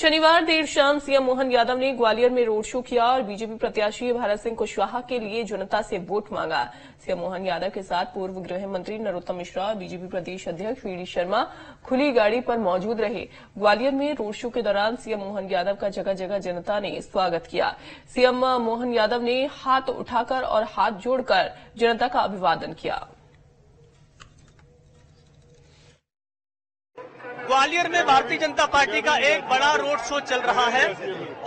शनिवार देर शाम सीएम मोहन यादव ने ग्वालियर में रोड शो किया और बीजेपी प्रत्याशी भरत सिंह कुशवाहा के लिए जनता से वोट मांगा। सीएम मोहन यादव के साथ पूर्व गृह मंत्री नरोत्तम मिश्रा और बीजेपी प्रदेश अध्यक्ष वीडी शर्मा खुली गाड़ी पर मौजूद रहे। ग्वालियर में रोड शो के दौरान सीएम मोहन यादव का जगह जगह जनता ने स्वागत किया। सीएम मोहन यादव ने हाथ उठाकर और हाथ जोड़कर जनता का अभिवादन किया। ग्वालियर में भारतीय जनता पार्टी का एक बड़ा रोड शो चल रहा है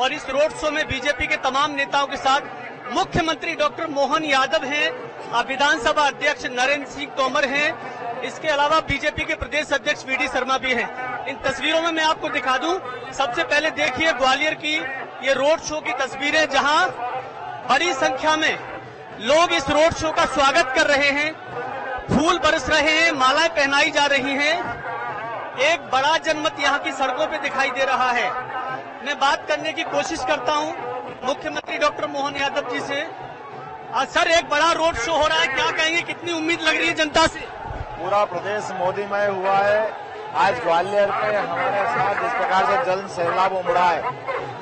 और इस रोड शो में बीजेपी के तमाम नेताओं के साथ मुख्यमंत्री डॉक्टर मोहन यादव हैं, विधानसभा अध्यक्ष नरेंद्र सिंह तोमर हैं, इसके अलावा बीजेपी के प्रदेश अध्यक्ष वीडी शर्मा भी हैं। इन तस्वीरों में मैं आपको दिखा दूं। सबसे पहले देखिए ग्वालियर की ये रोड शो की तस्वीरें, जहाँ बड़ी संख्या में लोग इस रोड शो का स्वागत कर रहे हैं, फूल बरस रहे हैं, मालाएं पहनाई जा रही हैं। एक बड़ा जनमत यहाँ की सड़कों पे दिखाई दे रहा है। मैं बात करने की कोशिश करता हूँ मुख्यमंत्री डॉक्टर मोहन यादव जी से। सर, एक बड़ा रोड शो हो रहा है, क्या कहेंगे, कितनी उम्मीद लग रही है जनता से? पूरा प्रदेश मोदीमय हुआ है। आज ग्वालियर में हमारे साथ जिस प्रकार से जन सैलाब उमड़ा है,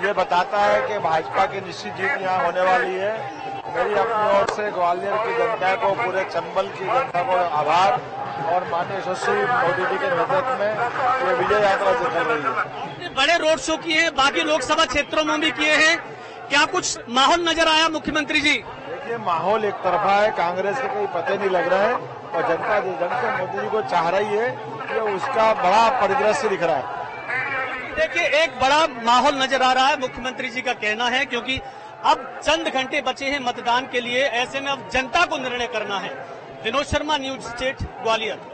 ये बताता है कि भाजपा की निश्चित जीत यहाँ होने वाली है। मेरी अपनी ओर से ग्वालियर की जनता को, पूरे चंबल की जनता को आभार और माननीय सुश्री मोदी जी के नेतृत्व में ये विजय यात्रा चल रही है। आपने बड़े रोड शो किए हैं, बाकी लोकसभा क्षेत्रों में भी किए हैं, क्या कुछ माहौल नजर आया मुख्यमंत्री जी? देखिए, माहौल एक तरफा है, कांग्रेस के कोई पते नहीं लग रहे हैं और जनता जो जनता मोदी जी को चाह रही है, ये उसका बड़ा परिदृश्य दिख रहा है। देखिए, एक बड़ा माहौल नजर आ रहा है मुख्यमंत्री जी का कहना है, क्योंकि अब चंद घंटे बचे हैं मतदान के लिए, ऐसे में अब जनता को निर्णय करना है। Vinod Sharma, news state, Gwalior.